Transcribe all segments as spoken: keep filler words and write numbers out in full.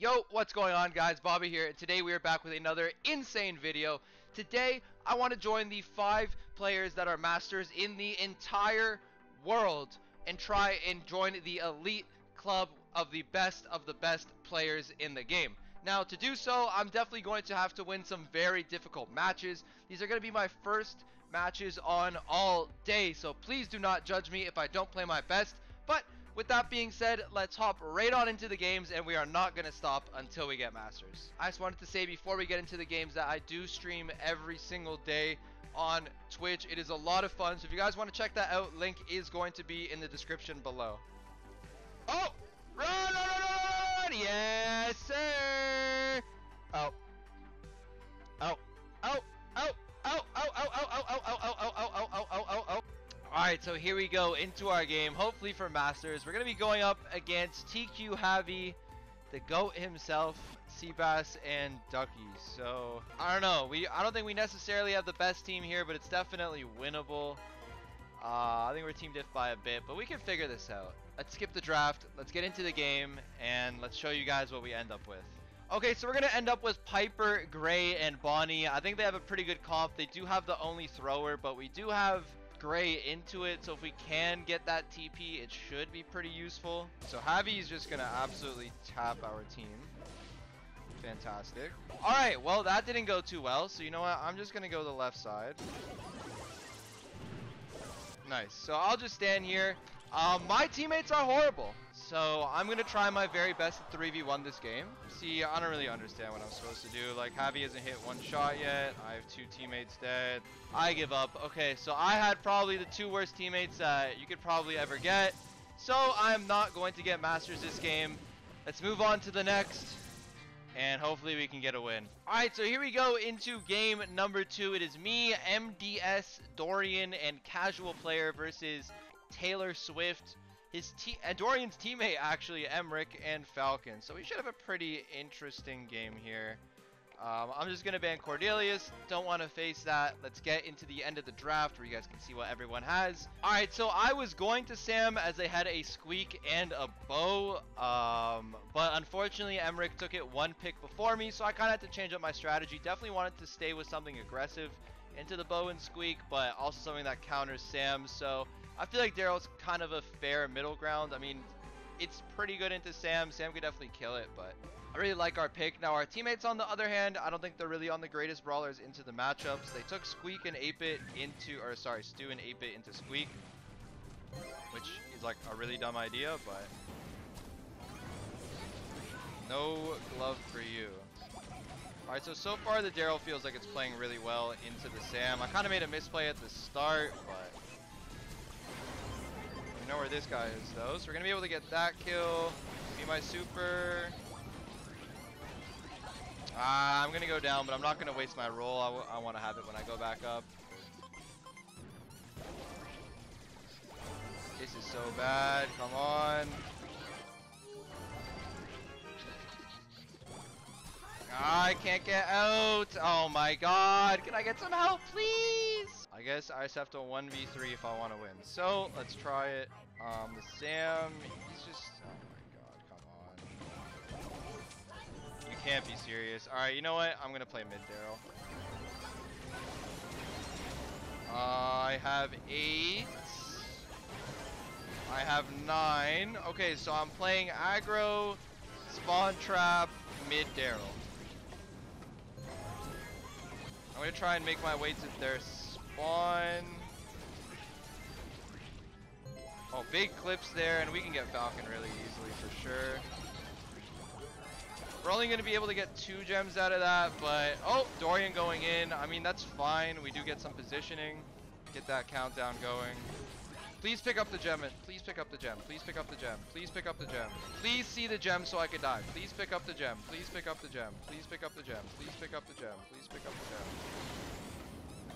Yo, what's going on, guys? Bobby here, and today we are back with another insane video. Today I want to join the five players that are masters in the entire world and try and join the elite club of the best of the best players in the game. Now, to do so, I'm definitely going to have to win some very difficult matches. These are going to be my first matches on all day, so please do not judge me if I don't play my best. But with that being said, let's hop right on into the games, and we are not going to stop until we get Masters. I just wanted to say before we get into the games that I do stream every single day on Twitch. It is a lot of fun, so if you guys want to check that out, link is going to be in the description below. Oh! Run, run, run! Yes, sir! Oh. Oh. Oh. Oh. Oh. Oh. Oh. Oh. Oh. Oh. Oh. Oh. Oh. Oh. Oh. Oh. Oh. Alright, so here we go into our game, hopefully for Masters. We're going to be going up against T Q Javi, the GOAT himself, Seabass, and Ducky. So, I don't know. We I don't think we necessarily have the best team here, but it's definitely winnable. Uh, I think we're team diff by a bit, but we can figure this out. Let's skip the draft. Let's get into the game, and let's show you guys what we end up with. Okay, so we're going to end up with Piper, Gray, and Bonnie. I think they have a pretty good comp. They do have the only thrower, but we do have Gray into it, so if we can get that T P, it should be pretty useful. So Javi is just gonna absolutely tap our team. Fantastic. All right, well, that didn't go too well, so you know what, I'm just gonna go to the left side. Nice. So I'll just stand here. Um, my teammates are horrible, so I'm gonna try my very best to three v one this game. See, I don't really understand what I'm supposed to do. Like, Javi hasn't hit one shot yet. I have two teammates dead. I give up. Okay, so I had probably the two worst teammates that you could probably ever get, so I'm not going to get Masters this game. Let's move on to the next, and hopefully we can get a win. All right, so here we go into game number two. It is me, M D S, Dorian, and Casual Player versus Taylor Swift, his te uh, Dorian's teammate, actually, Emric, and Falcon. So we should have a pretty interesting game here. Um, I'm just going to ban Cordelius. Don't want to face that. Let's get into the end of the draft where you guys can see what everyone has. All right, so I was going to Sam as they had a Squeak and a Bow. Um, but unfortunately, Emric took it one pick before me, so I kind of had to change up my strategy. Definitely wanted to stay with something aggressive into the Bow and Squeak, but also something that counters Sam. So I feel like Daryl's kind of a fair middle ground. I mean, it's pretty good into Sam. Sam could definitely kill it, but I really like our pick. Now, our teammates, on the other hand, I don't think they're really on the greatest brawlers into the matchups. They took Squeak and eight bit into, or sorry, Stu and eight bit into Squeak, which is like a really dumb idea, but no glove for you. All right, so, so far the Daryl feels like it's playing really well into the Sam. I kind of made a misplay at the start, but we know where this guy is, though. So we're going to be able to get that kill. Be my super. Ah, I'm going to go down, but I'm not going to waste my roll. I, I want to have it when I go back up. This is so bad. Come on. I can't get out. Oh my god. Can I get some help, please? I guess I just have to one v three if I want to win. So let's try it. Um, the Sam, he's just, oh my god, come on. You can't be serious. All right, you know what? I'm going to play mid Daryl. Uh, I have eight. I have nine. Okay, so I'm playing aggro, spawn trap, mid Daryl. I'm going to try and make my way to their spawn. Oh, big clips there, and we can get Falcon really easily for sure. We're only going to be able to get two gems out of that, but oh, Dorian going in. I mean, that's fine. We do get some positioning. Get that countdown going. Please pick up the gem. Please pick up the gem. Please pick up the gem. Please pick up the gem. Please see the gem so I could die. Please pick up the gem. Please pick up the gem. Please pick up the gem. Please pick up the gem. Please pick up the gem.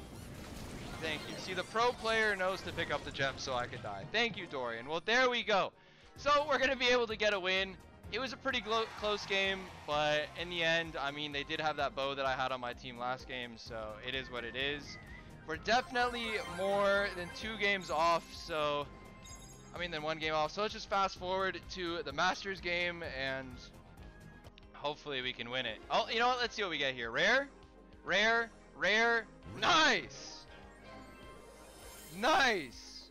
Thank you. See, the pro player knows to pick up the gem so I could die. Thank you, Dorian. Well, there we go. So we're going to be able to get a win. It was a pretty close game, but in the end, I mean, they did have that bow that I had on my team last game, so it is what it is. We're definitely more than two games off, so I mean, than one game off. So let's just fast forward to the Masters game, and hopefully we can win it. Oh, you know what? Let's see what we get here. Rare, rare, rare. Nice! Nice!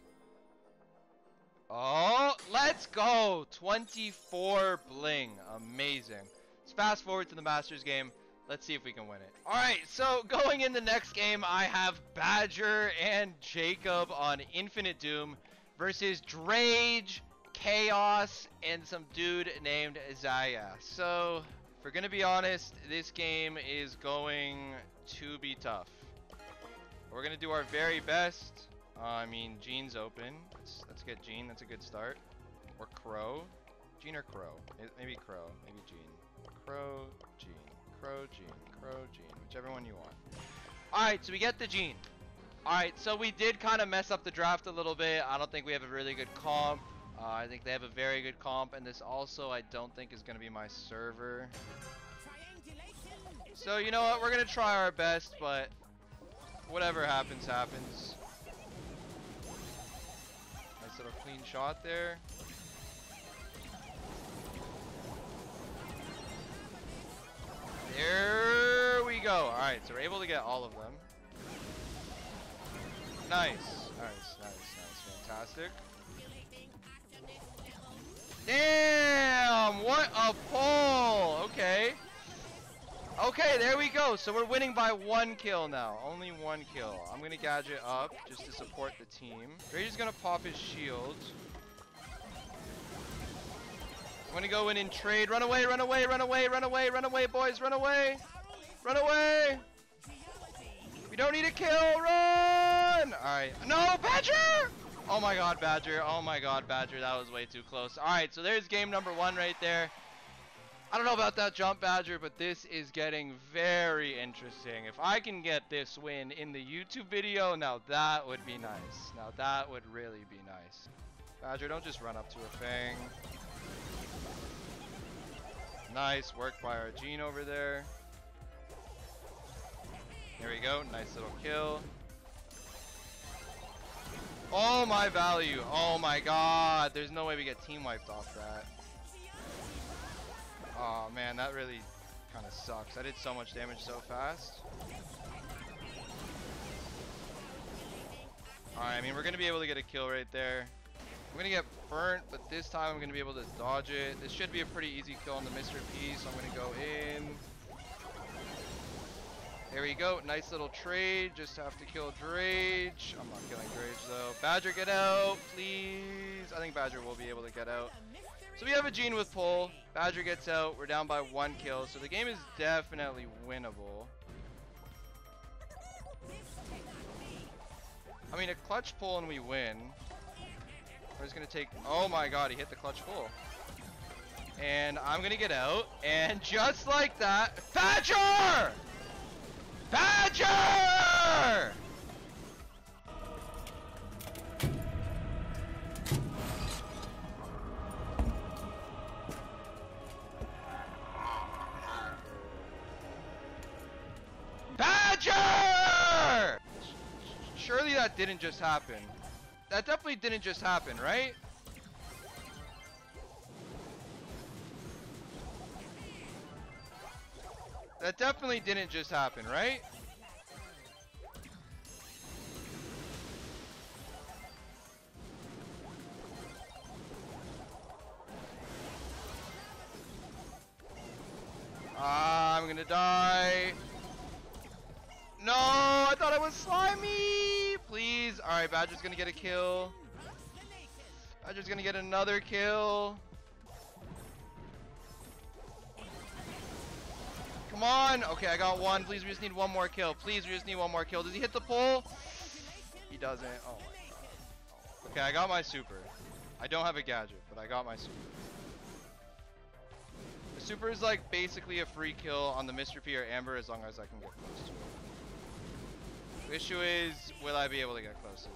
Oh, let's go! twenty-four bling. Amazing. Let's fast forward to the Masters game. Let's see if we can win it. All right, so going in the next game, I have Badger and Jacob on Infinite Doom versus Drage, Chaos, and some dude named Zaya. So, if we're gonna be honest, this game is going to be tough. We're gonna do our very best. Uh, I mean, Gene's open. Let's, let's get Gene, that's a good start. Or Crow. Gene or Crow? Maybe Crow, maybe Gene. Crow, Gene. Crow, Gene, Crow, Gene, whichever one you want. Alright, so we get the Gene. Alright, so we did kind of mess up the draft a little bit. I don't think we have a really good comp. Uh, I think they have a very good comp, and this also I don't think is going to be my server. So you know what, we're going to try our best, but whatever happens, happens. Nice little clean shot there. There we go. Alright, so we're able to get all of them. Nice. Nice, nice, nice. Fantastic. Damn! What a pull! Okay. Okay, there we go. So we're winning by one kill now. Only one kill. I'm going to gadget up just to support the team. Drage is going to pop his shield. I'm gonna go in and trade. Run away, run away, run away, run away, run away, boys, run away! Run away! We don't need a kill, run! Alright. No, Badger! Oh my god, Badger. Oh my god, Badger. That was way too close. Alright, so there's game number one right there. I don't know about that jump, Badger, but this is getting very interesting. If I can get this win in the YouTube video, now that would be nice. Now that would really be nice. Badger, don't just run up to a thing. Nice work by our Gene over there. There we go. Nice little kill. Oh, my value. Oh, my God. There's no way we get team wiped off that. Oh, man. That really kind of sucks. I did so much damage so fast. All right. I mean, we're going to be able to get a kill right there. I'm going to get burnt, but this time I'm going to be able to dodge it. This should be a pretty easy kill on the Mister P, so I'm going to go in. There we go. Nice little trade. Just have to kill Drage. I'm not killing Drage, though. Badger, get out, please. I think Badger will be able to get out. So we have a Gene with pull. Badger gets out. We're down by one kill, so the game is definitely winnable. I mean, a clutch pull and we win. I'm just gonna take, oh my god, he hit the clutch full. And I'm gonna get out, and just like that, Badger! Badger! Badger! Surely that didn't just happen. That definitely didn't just happen, right? That definitely didn't just happen, right? Ah, I'm gonna die. No, I thought I was slimy. Please. Alright, Badger's gonna get a kill. Badger's gonna get another kill. Come on. Okay, I got one. Please, we just need one more kill. Please, we just need one more kill. Does he hit the pole? He doesn't. Oh my god. Okay, I got my super. I don't have a gadget, but I got my super. The super is like basically a free kill on the Mister P or Amber as long as I can get close to it. The issue is, will I be able to get close to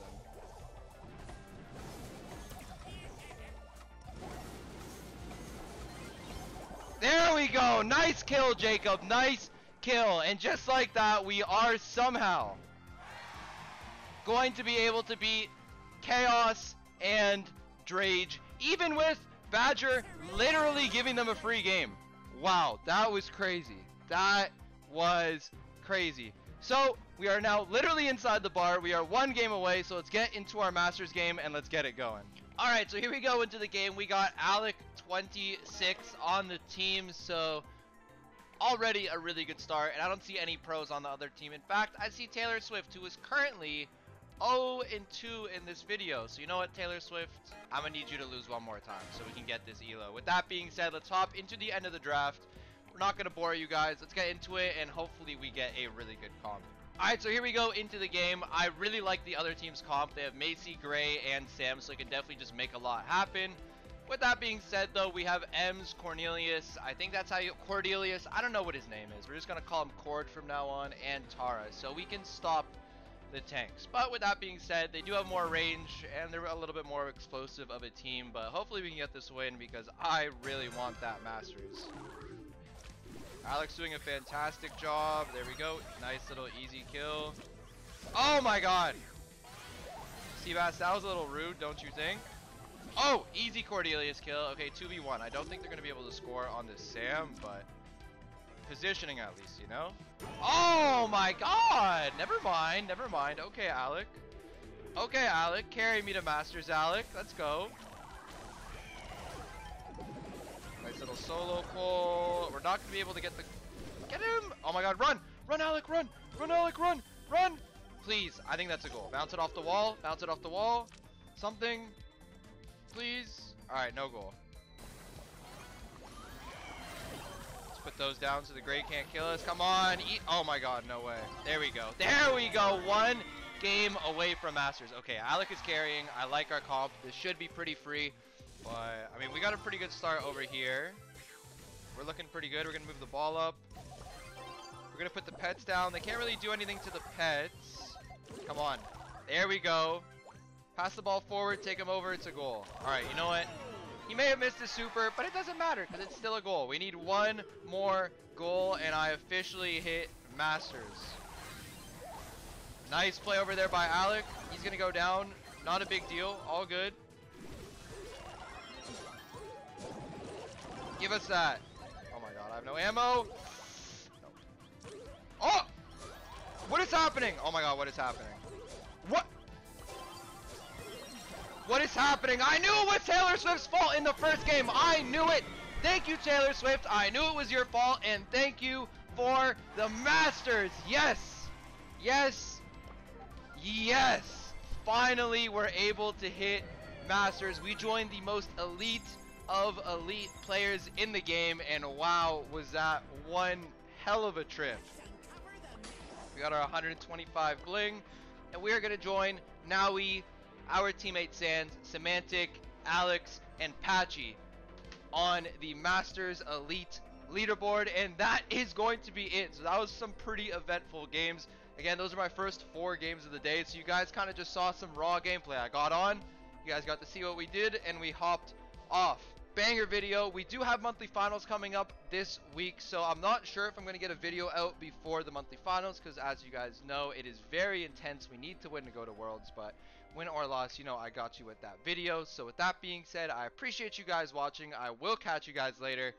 them? There we go! Nice kill, Jacob! Nice kill! And just like that, we are somehow going to be able to beat Chaos and Drage, even with Badger literally giving them a free game. Wow, that was crazy. That was crazy. So we are now literally inside the bar. We are one game away, so let's get into our Masters game and let's get it going. All right, so here we go into the game. We got Alec twenty-six on the team, so already a really good start, and I don't see any pros on the other team. In fact, I see Taylor Swift, who is currently oh and two in this video. So you know what, Taylor Swift? I'm gonna need you to lose one more time so we can get this E L O. With that being said, let's hop into the end of the draft. We're not gonna bore you guys. Let's get into it, and hopefully we get a really good comp. Alright, so here we go into the game. I really like the other team's comp. They have Macy, Gray, and Sam, so they can definitely just make a lot happen. With that being said, though, we have Ems, Cornelius. I think that's how you... Cordelius. I don't know what his name is. We're just going to call him Cord from now on, and Tara. So we can stop the tanks. But with that being said, they do have more range, and they're a little bit more explosive of a team. But hopefully we can get this win, because I really want that Masters. Alex doing a fantastic job. There we go. Nice little easy kill. Oh, my God. Seabass, that was a little rude, don't you think? Oh, easy Cordelius kill. Okay, two v one. I don't think they're going to be able to score on this Sam, but positioning at least, you know? Oh my god! Never mind, never mind. Okay, Alec. Okay, Alec. Carry me to Masters, Alec. Let's go. Nice little solo call. We're not going to be able to get the... Get him! Oh my god, run! Run, Alec, run! Run, Alec, run! Run! Please, I think that's a goal. Bounce it off the wall. Bounce it off the wall. Something... Please. All right, no goal. Let's put those down so the Gray can't kill us. Come on. Eat. Oh my god, no way. There we go. There we go. One game away from Masters. Okay, Alec is carrying. I like our comp. This should be pretty free. But, I mean, we got a pretty good start over here. We're looking pretty good. We're going to move the ball up. We're going to put the pets down. They can't really do anything to the pets. Come on. There we go. Pass the ball forward, take him over, it's a goal. All right, you know what? He may have missed a super, but it doesn't matter because it's still a goal. We need one more goal, and I officially hit Masters. Nice play over there by Alec. He's going to go down. Not a big deal. All good. Give us that. Oh, my God. I have no ammo. No. Oh! What is happening? Oh, my God. What is happening? What? What is happening? I knew it was Taylor Swift's fault in the first game. I knew it. Thank you, Taylor Swift. I knew it was your fault. And thank you for the Masters. Yes. Yes. Yes. Finally, we're able to hit Masters. We joined the most elite of elite players in the game. And wow, was that one hell of a trip. We got our one hundred twenty-five bling. And we are going to join Naui, our teammate Sans, Semantic, Alex, and Patchy on the Masters Elite leaderboard, and that is going to be it. So that was some pretty eventful games. Again, those are my first four games of the day, so you guys kind of just saw some raw gameplay. I got on, you guys got to see what we did, and we hopped off. Banger video. We do have monthly finals coming up this week, so I'm not sure if I'm going to get a video out before the monthly finals, because as you guys know, it is very intense. We need to win to go to Worlds, but win or loss, you know I got you with that video. So with that being said, I appreciate you guys watching. I will catch you guys later.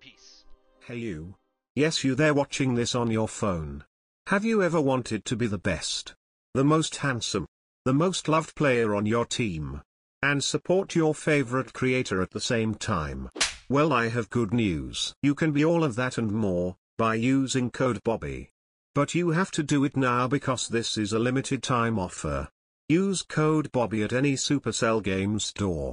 Peace. Hey you. Yes, you there watching this on your phone. Have you ever wanted to be the best, the most handsome, the most loved player on your team, and support your favorite creator at the same time? Well, I have good news. You can be all of that and more, by using code Bobby. But you have to do it now because this is a limited time offer. Use code Bobby at any Supercell game store.